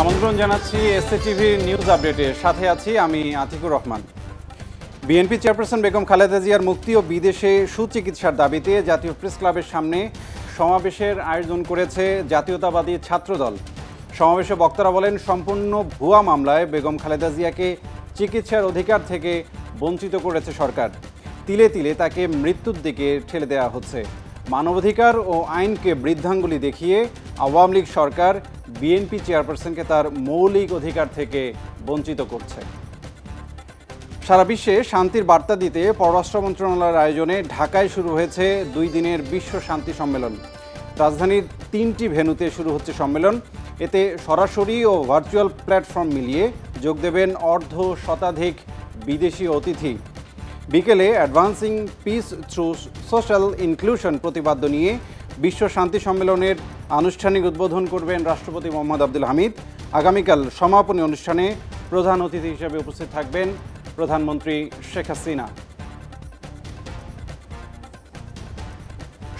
আমন্ত্রণ জানাচ্ছি এসএটিভির নিউজ আপডেটে, সাথে আছি আমি আতিকুর রহমান। বিএনপি চেয়ারপারসন বেগম খালেদা জিয়ার মুক্তি ও বিদেশে সুচিকিৎসার দাবিতে জাতীয় প্রেস ক্লাবের সামনে সমাবেশের আয়োজন করেছে জাতীয়তাবাদী ছাত্রদল। সমাবেশে বক্তারা বলেন, সম্পূর্ণ ভুয়া মামলায় বেগম খালেদা জিয়াকে চিকিৎসার অধিকার থেকে বঞ্চিত করেছে সরকার, তিলে তিলে তাকে মৃত্যুর দিকে ঠেলে দেওয়া হচ্ছে। মানবাধিকার ও আইনকে বৃদ্ধাঙ্গুলি দেখিয়ে আওয়ামী লীগ সরকার বিএনপি চেয়ারপারসনকে তার মৌলিক অধিকার থেকে বঞ্চিত করছে। সারা বিশ্বে শান্তির বার্তা দিতে পররাষ্ট্র মন্ত্রণালয়ের আয়োজনে ঢাকায় শুরু হয়েছে 2 দিনের বিশ্ব শান্তি সম্মেলন। রাজধানীর 3টি ভেন্যুতে শুরু হচ্ছে সম্মেলন। এতে সরাসরি ও ভার্চুয়াল প্ল্যাটফর্ম মিলিয়ে যোগ দেবেন 100+ বিদেশি অতিথি। বিকেলে advancing peace through social inclusion প্রতিপাদ্য নিয়ে বিশ্ব শান্তি সম্মেলনের আনুষ্ঠানিক উদ্বোধন করবেন রাষ্ট্রপতি মোহাম্মদ আব্দুল হামিদ। আগামীকাল সমাপনী অনুষ্ঠানে প্রধান অতিথি হিসেবে উপস্থিত থাকবেন প্রধানমন্ত্রী শেখ হাসিনা।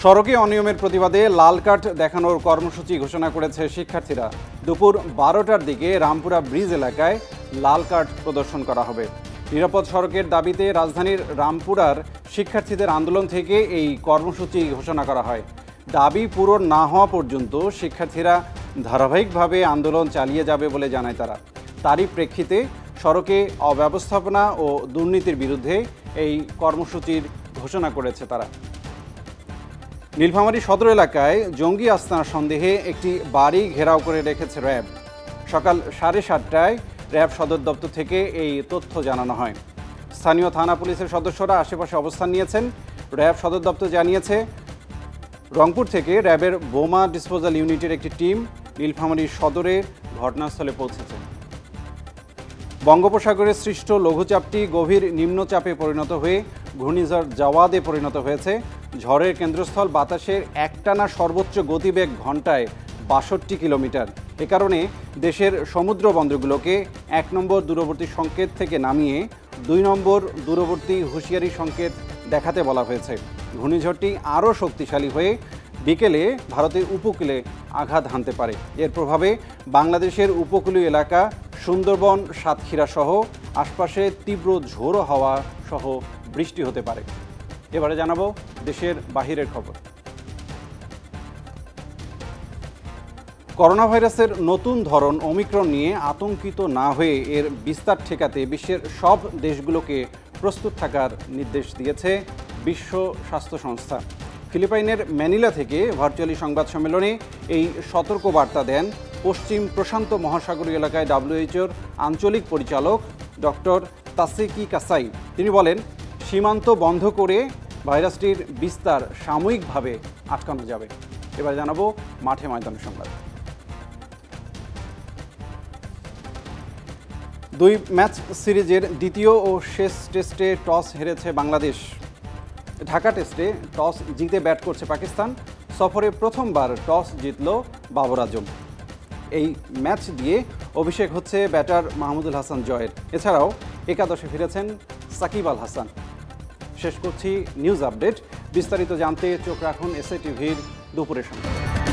সড়কে অনিয়মের প্রতিবাদে লাল কার্ড দেখানোর কর্মসূচি ঘোষণা করেছে শিক্ষার্থীরা। দুপুর 12টার দিকে রামপুরা ব্রিজ এলাকায় লাল কার্ড প্রদর্শন করা হবে। নিরাপদ সড়কের দাবিতে রাজধানীর রামপুরার শিক্ষার্থীদের আন্দোলন থেকে এই কর্মসূচি ঘোষণা করা হয়। দাবি পূরণ না হওয়া পর্যন্ত শিক্ষার্থীরা ধারাবাহিকভাবে আন্দোলন চালিয়ে যাবে বলে জানায় তারা। তারই প্রেক্ষিতে সড়কে অব্যবস্থাপনা ও দুর্নীতির বিরুদ্ধে এই কর্মসূচির ঘোষণা করেছে তারা। নীলফামারী সদর এলাকায় জঙ্গি আস্তানা সন্দেহে একটি বাড়ি ঘেরাও করে রেখেছে র্যাব। সকাল 7:30টায় র্যাব সদর দপ্তর থেকে এই তথ্য জানানো হয়। স্থানীয় থানা পুলিশের সদস্যরা আশেপাশে অবস্থান নিয়েছেন। র্যাব সদর দপ্তর জানিয়েছে, রংপুর থেকে র্যাবের বোমা ডিসপোজাল ইউনিটের একটি টিম নীলফামারী সদরের ঘটনাস্থলে পৌঁছেছে। বঙ্গোপসাগরে সৃষ্ট লঘুচাপটি গভীর নিম্নচাপে পরিণত হয়ে ঘূর্ণিঝড় জাওয়াদে পরিণত হয়েছে। ঝড়ের কেন্দ্রস্থল বাতাসের একটানা সর্বোচ্চ গতিবেগ ঘন্টায় 62 কিলোমিটার। এ কারণে দেশের সমুদ্র বন্দরগুলোকে 1 নম্বর দূরবর্তী সংকেত থেকে নামিয়ে 2 নম্বর দূরবর্তী হুঁশিয়ারি সংকেত দেখাতে বলা হয়েছে। ঘূর্ণিঝড়টি আরও শক্তিশালী হয়ে বিকেলে ভারতের উপকূলে আঘাত হানতে পারে। এর প্রভাবে বাংলাদেশের উপকূলীয় এলাকা, সুন্দরবন, সাতক্ষীরা সহ আশপাশে তীব্র ঝোড়ো হাওয়া সহ বৃষ্টি হতে পারে। এবারে জানাবো দেশের বাহিরের খবর। করোনা ভাইরাসের নতুন ধরন ওমিক্রন নিয়ে আতঙ্কিত না হয়ে এর বিস্তার ঠেকাতে বিশ্বের সব দেশগুলোকে প্রস্তুত থাকার নির্দেশ দিয়েছে বিশ্ব স্বাস্থ্য সংস্থা। ফিলিপাইনের ম্যানিলা থেকে ভার্চুয়ালি সংবাদ সম্মেলনে এই সতর্কবার্তা দেন পশ্চিম প্রশান্ত মহাসাগরীয় এলাকায় ডাব্লিউএইচওর আঞ্চলিক পরিচালক ডক্টর তাসেকি কাসাই। তিনি বলেন, সীমান্ত বন্ধ করে ভাইরাসটির বিস্তার সাময়িকভাবে আটকানো যাবে। এবার জানাবো মাঠে ময়দানের সংবাদ। 2 ম্যাচ সিরিজের দ্বিতীয় ও শেষ টেস্টে টস হেরেছে বাংলাদেশ। ঢাকা টেস্টে টস জিতে ব্যাট করছে পাকিস্তান। সফরে প্রথমবার টস জিতল বাবর আজম। এই ম্যাচ দিয়ে অভিষেক হচ্ছে ব্যাটার মাহমুদুল হাসান জয়ের। এছাড়াও একাদশে ফিরেছেন সাকিব আল হাসান। শেষ করছি নিউজ আপডেট। বিস্তারিত জানতে চোখ রাখুন এসএ টিভির দুপুরের সংবাদ।